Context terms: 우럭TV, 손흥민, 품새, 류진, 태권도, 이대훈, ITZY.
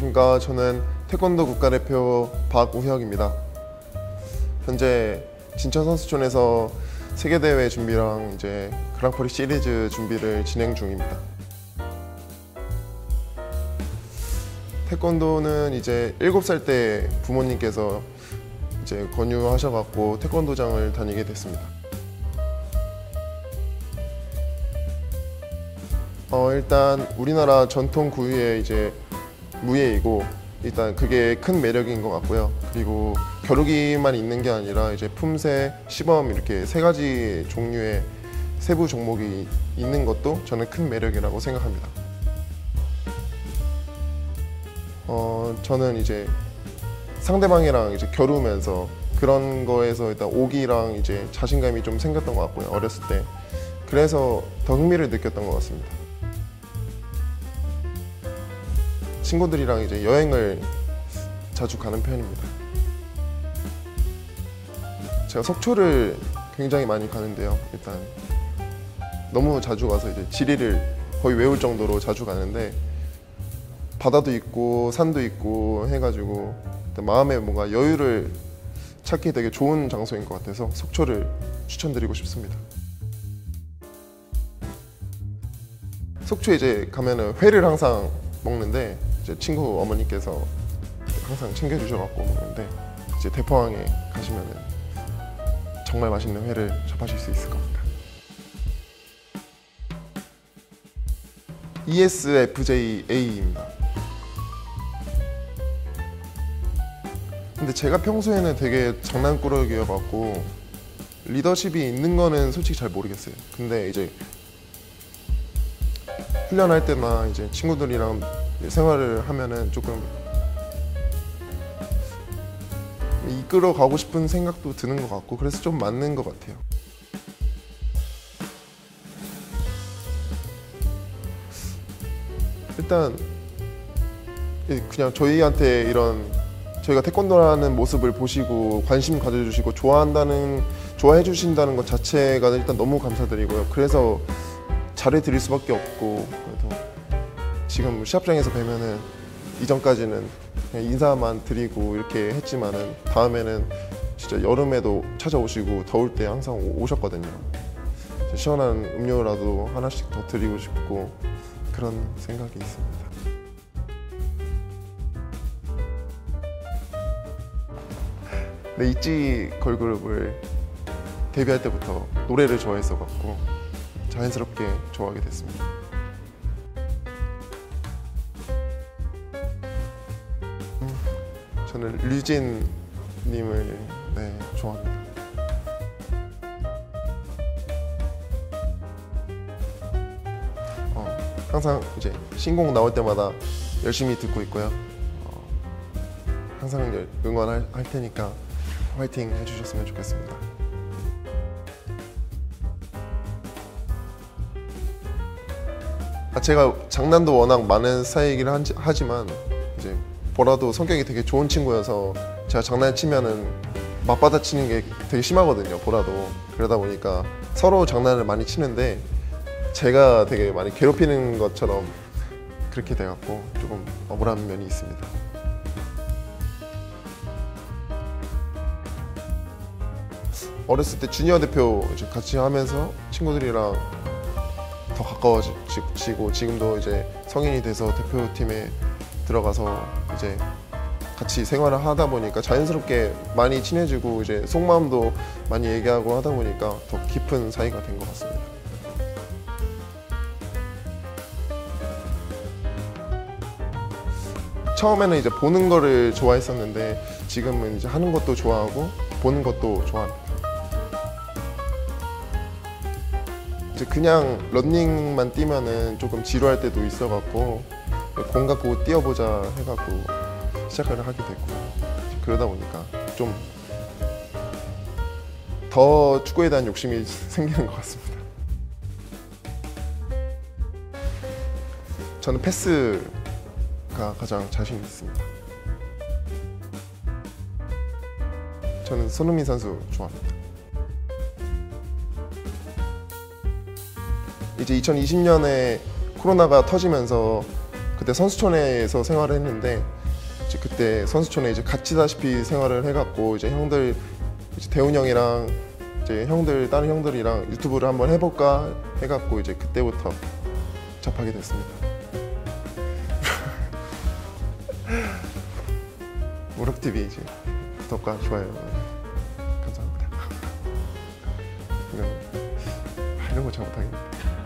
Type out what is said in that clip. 안녕하십니까. 저는 태권도 국가대표 박우혁입니다. 현재 진천선수촌에서 세계대회 준비랑 이제 그랑프리 시리즈 준비를 진행 중입니다. 태권도는 이제 7살 때 부모님께서 이제 권유하셔갖고 태권도장을 다니게 됐습니다. 일단 우리나라 전통 구유의 이제 무예이고 일단 그게 큰 매력인 것 같고요. 그리고 겨루기만 있는 게 아니라 이제 품새, 시범 이렇게 3가지 종류의 세부 종목이 있는 것도 저는 큰 매력이라고 생각합니다. 저는 이제 상대방이랑 이제 겨루면서 그런 거에서 일단 오기랑 이제 자신감이 좀 생겼던 것 같고요. 어렸을 때. 그래서 더 흥미를 느꼈던 것 같습니다. 친구들이랑 이제 여행을 자주 가는 편입니다. 제가 속초를 굉장히 많이 가는데요. 일단 너무 자주 가서 이제 지리를 거의 외울 정도로 자주 가는데 바다도 있고 산도 있고 해가지고 일단 마음에 뭔가 여유를 찾기 되게 좋은 장소인 것 같아서 속초를 추천드리고 싶습니다. 속초에 이제 가면은 회를 항상 먹는데 이제 친구 어머니께서 항상 챙겨주셔갖고 먹는데 이제 대포항에 가시면은 정말 맛있는 회를 접하실 수 있을 겁니다. ESFJA입니다. 근데 제가 평소에는 되게 장난꾸러기여갖고 리더십이 있는 거는 솔직히 잘 모르겠어요. 근데 이제 훈련할 때나 이제 친구들이랑 생활을 하면은 조금 이끌어 가고 싶은 생각도 드는 것 같고 그래서 좀 맞는 것 같아요. 일단 그냥 저희한테 이런 저희가 태권도라는 모습을 보시고 관심 가져주시고 좋아해주신다는 것 자체가 일단 너무 감사드리고요. 그래서 잘해드릴 수밖에 없고 그래도 지금 시합장에서 뵈면은 이전까지는 그냥 인사만 드리고 이렇게 했지만은 다음에는 진짜 여름에도 찾아오시고 더울 때 항상 오셨거든요. 시원한 음료라도 하나씩 더 드리고 싶고 그런 생각이 있습니다. 네, ITZY 걸그룹을 데뷔할 때부터 노래를 좋아했어갖고 자연스럽게 좋아하게 됐습니다. 저는 류진 님을 좋아합니다. 항상 이제 신곡 나올 때마다 열심히 듣고 있고요. 항상 응원할 테니까 화이팅 해주셨으면 좋겠습니다. 제가 장난도 워낙 많은 스타일이긴 하지만 이제 보라도 성격이 되게 좋은 친구여서 제가 장난치면은 맞받아치는 게 되게 심하거든요. 보라도 그러다 보니까 서로 장난을 많이 치는데 제가 되게 많이 괴롭히는 것처럼 그렇게 돼갖고 조금 억울한 면이 있습니다. 어렸을 때 주니어 대표 이제 같이 하면서 친구들이랑 더 가까워지고 지금도 이제 성인이 돼서 대표팀에 들어가서 이제 같이 생활을 하다 보니까 자연스럽게 많이 친해지고 이제 속마음도 많이 얘기하고 하다 보니까 더 깊은 사이가 된 것 같습니다. 처음에는 이제 보는 거를 좋아했었는데 지금은 이제 하는 것도 좋아하고 보는 것도 좋아합니다. 그냥 런닝만 뛰면은 조금 지루할 때도 있어갖고 공 갖고 뛰어보자 해갖고 시작을 하게 됐고 그러다 보니까 좀 더 축구에 대한 욕심이 생기는 것 같습니다. 저는 패스가 가장 자신 있습니다. 저는 손흥민 선수 좋아합니다. 이제 2020년에 코로나가 터지면서 그때 선수촌에서 생활을 했는데 이제 그때 선수촌에 이제 갇히다시피 생활을 해갖고 이제 형들 이제 대훈 형이랑 이제 형들 다른 형들이랑 유튜브를 한번 해볼까 해갖고 이제 그때부터 접하게 됐습니다. 우럭TV 이제 구독과 좋아요 감사합니다. 이런 거 잘 못하겠네.